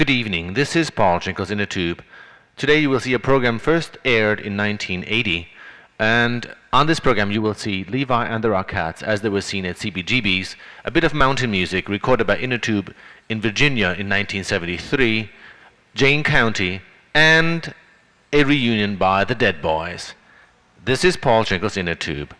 Good evening, this is Paul Tschinkel's Inner Tube. Today you will see a program first aired in 1980, and on this program you will see Levi and the Rockats as they were seen at CBGB's, a bit of mountain music recorded by Inner Tube in Virginia in 1973, Jayne County, and a reunion by the Dead Boys. This is Paul Tschinkel's Inner Tube.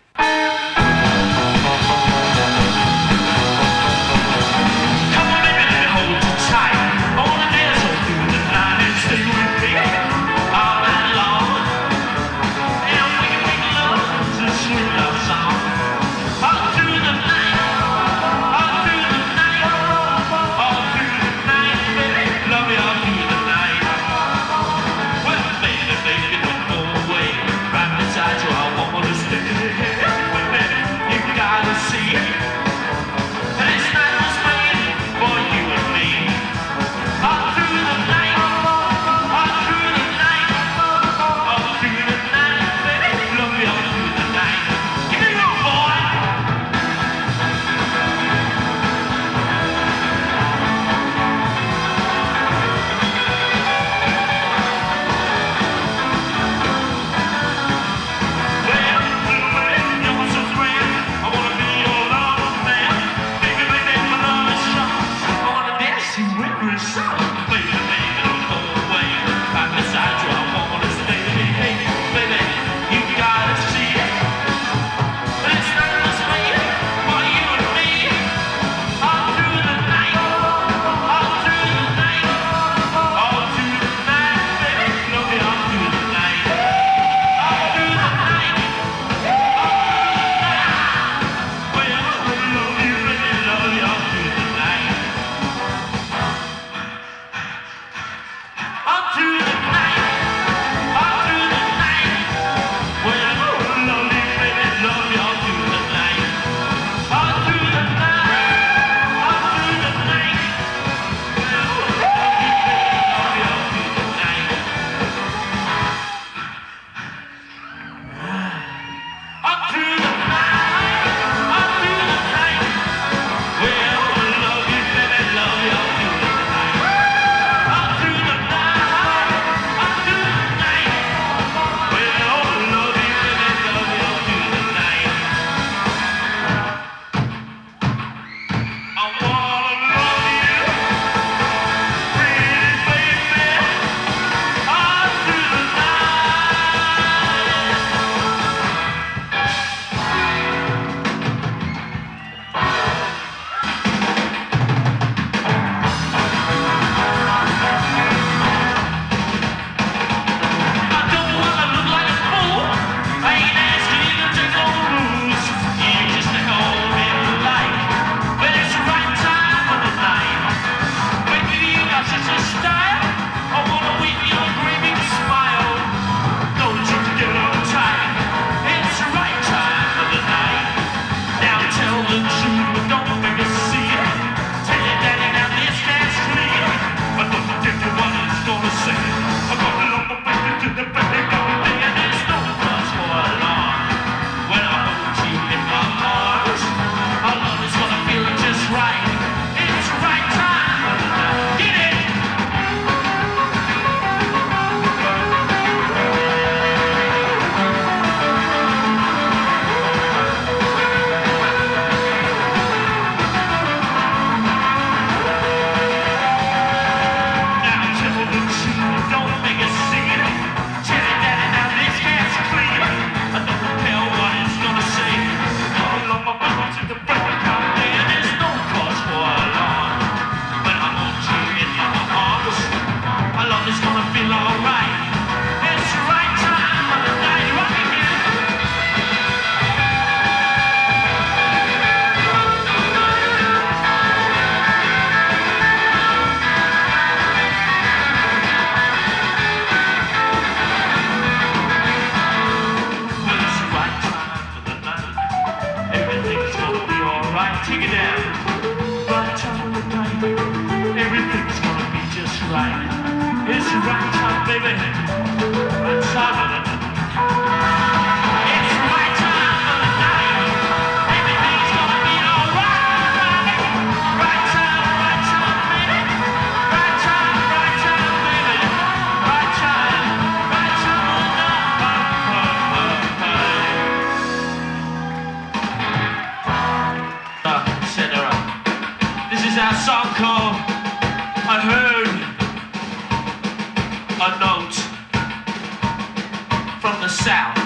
song called I Heard a Note from the South.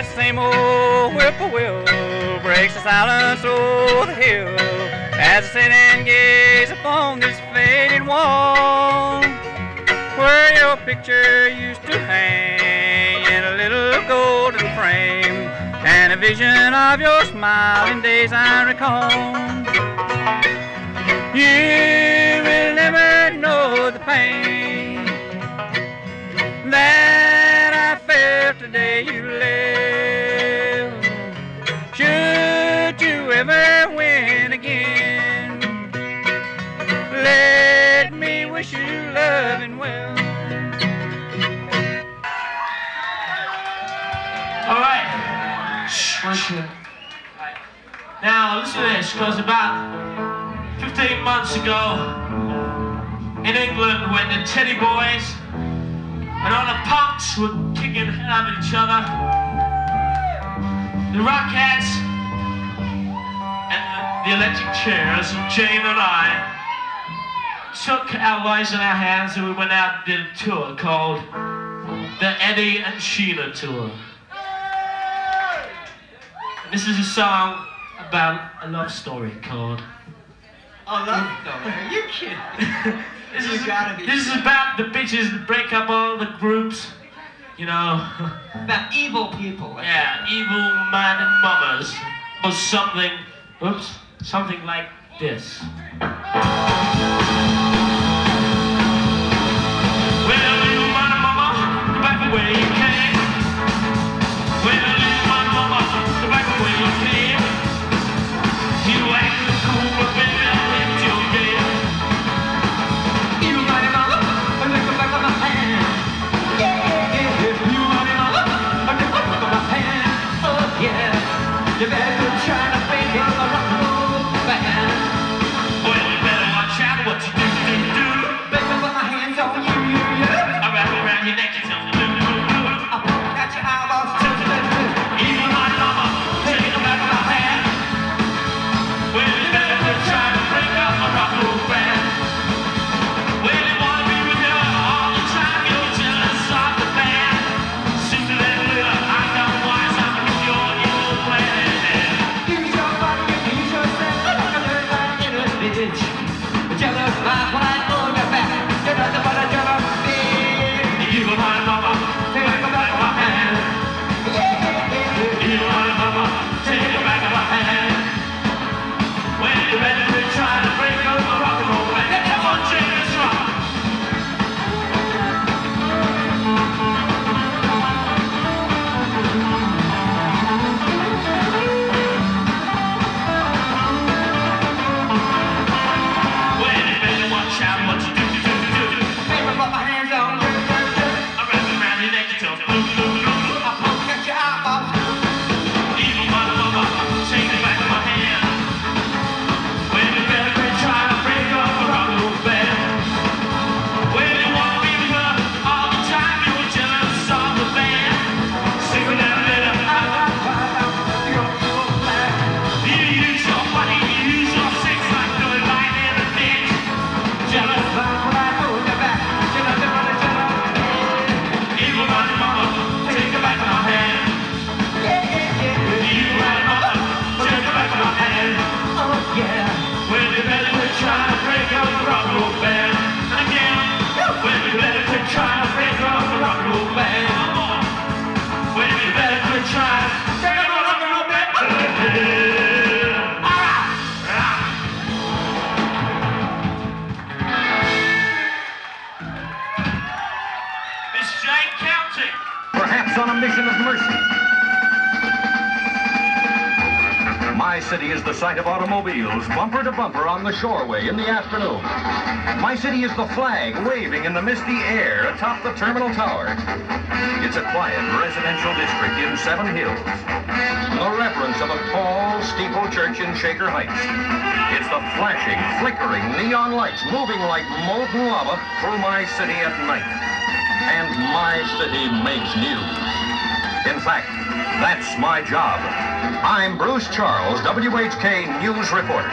that same old whippoorwill breaks the silence o'er the hill as I sit and gaze upon this faded wall where your picture used to hang in a little golden frame, and a vision of your smiling days I recall. You will never know the pain that I felt the day you left, should you ever win again. Let me wish you love and well. All right. Shh. Now listen to this, because about 15 months ago in England, when the Teddy Boys and all the punks were kicking the hell out of each other, the Rockats and the Electric Chairs, Jayne and I took our lives in our hands and we went out and did a tour called the Eddie and Sheila tour. And this is a song about a love story called... Oh, love story? Are you kidding? This is about the bitches that break up all the groups, you know. About evil people. Yeah, evil man and mamas. Or something, oops, something like this. Well, you man and mama, go back the way you came. Well, you man and mama, go back the way you came. You act the cool baby. You better try to think in the rock and roll band. Well, you better watch out what you do. Better put my hands on you, I wrap around your neck and do, I poke out your eyeballs, even my lover, take the back of my hand. Well, you better try to break up my rock and roll band. Well, you wanna be with her all the time, you're jealous of the band. Since that little, I know why I'm with your evil plan. City is the sight of automobiles, bumper to bumper on the shoreway in the afternoon. My city is the flag waving in the misty air atop the terminal tower. It's a quiet residential district in Seven Hills. The reverence of a tall steeple church in Shaker Heights. It's the flashing, flickering neon lights moving like molten lava through my city at night. And my city makes news. In fact, that's my job. I'm Bruce Charles, WHK News Reporter.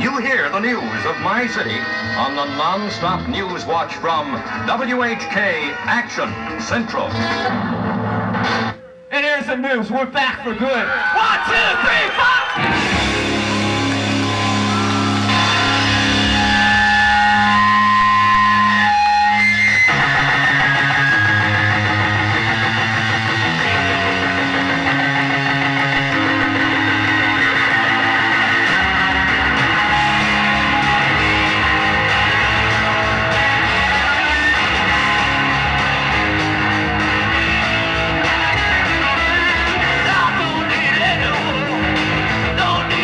You hear the news of my city on the non-stop news watch from WHK Action Central. It is and news. We're back for good. 1, 2, 3, 4. No,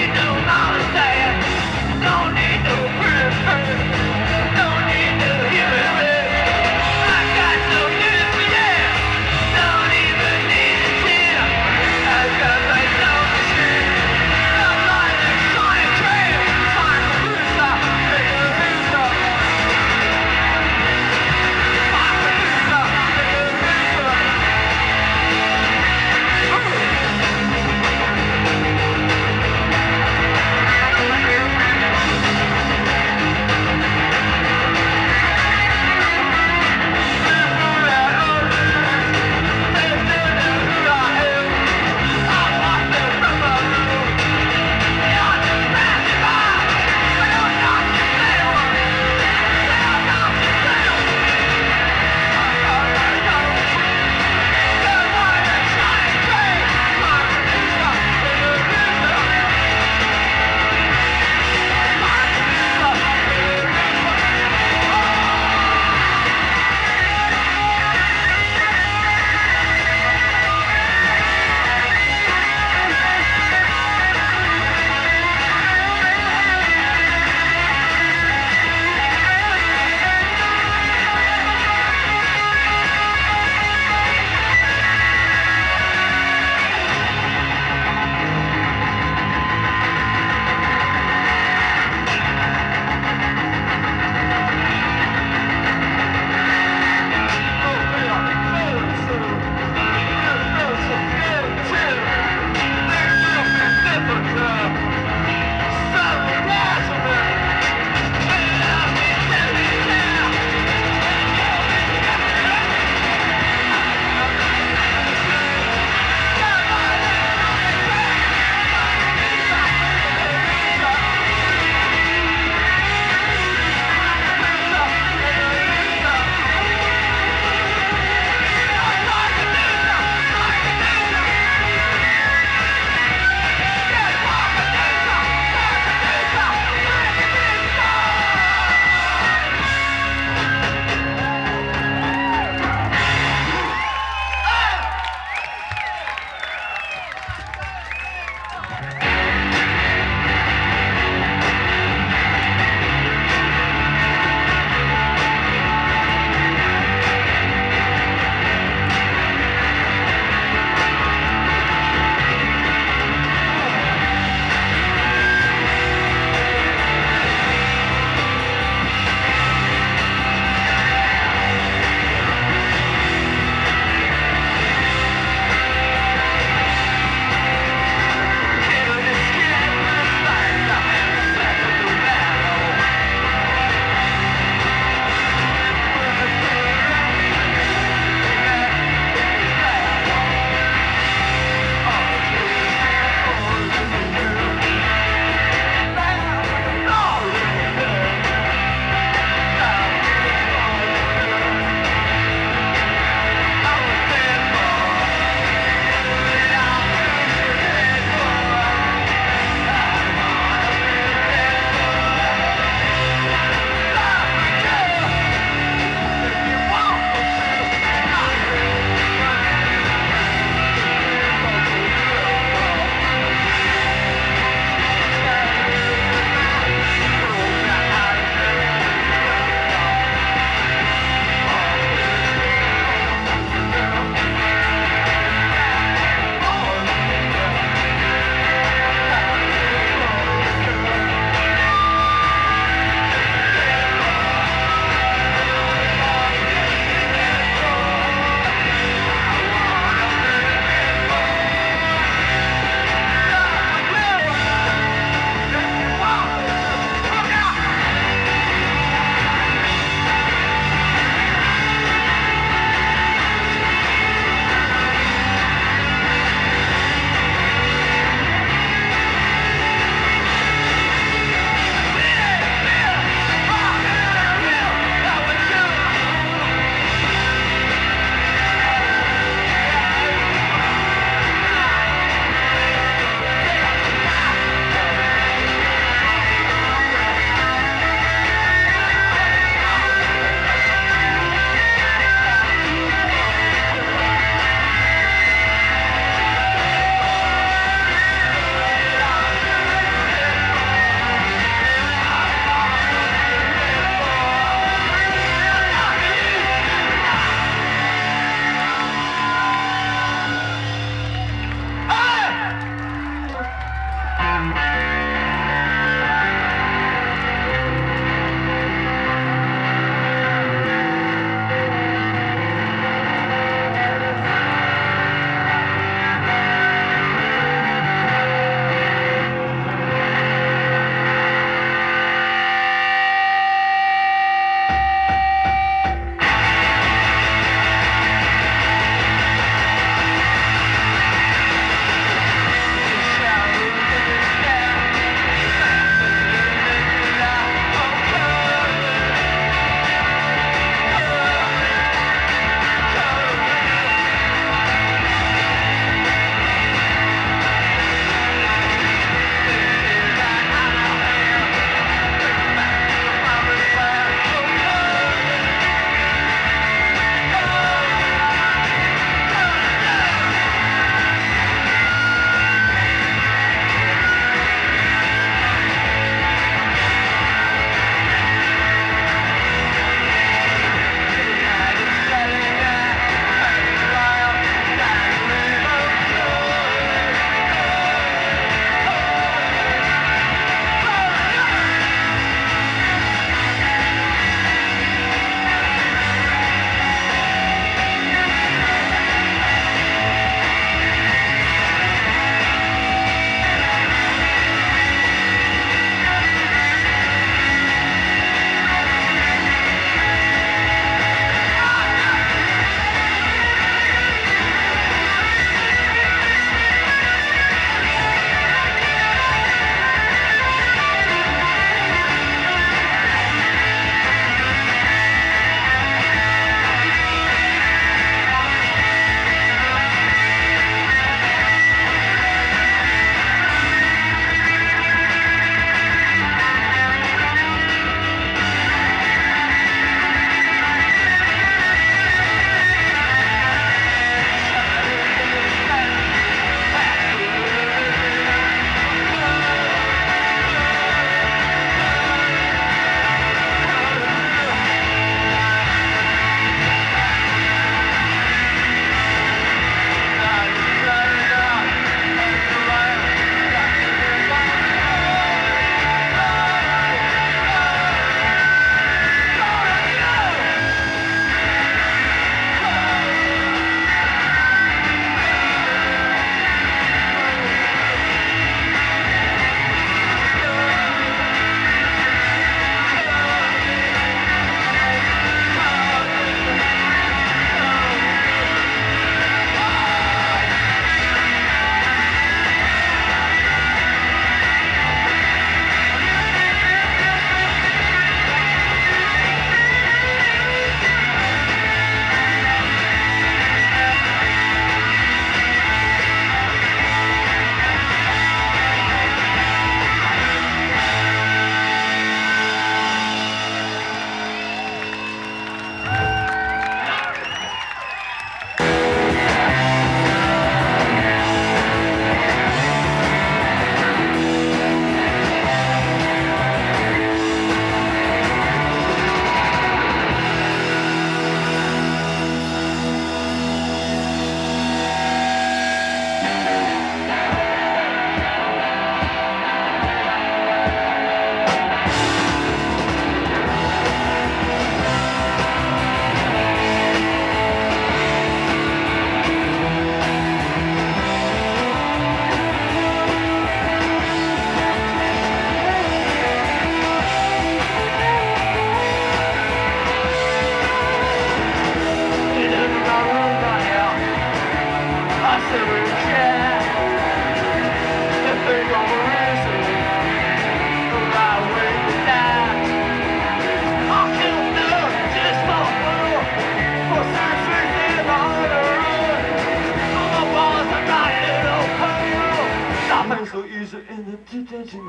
So is it in the detention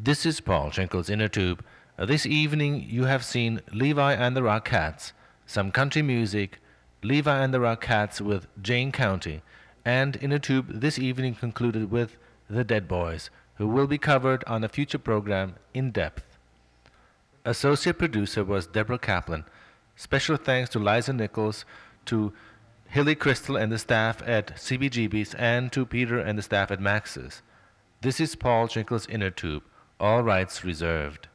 This is Paul Tschinkel's Inner Tube. This evening you have seen Levi and the Rockats, some country music, Levi and the Rockats with Jayne County, and Inner Tube this evening concluded with the Dead Boys, who will be covered on a future program in depth. Associate producer was Deborah Kaplan. Special thanks to Liza Nichols, to Hilly Kristal and the staff at CBGB's, and to Peter and the staff at Max's. This is Paul Tschinkel's Inner Tube. All rights reserved.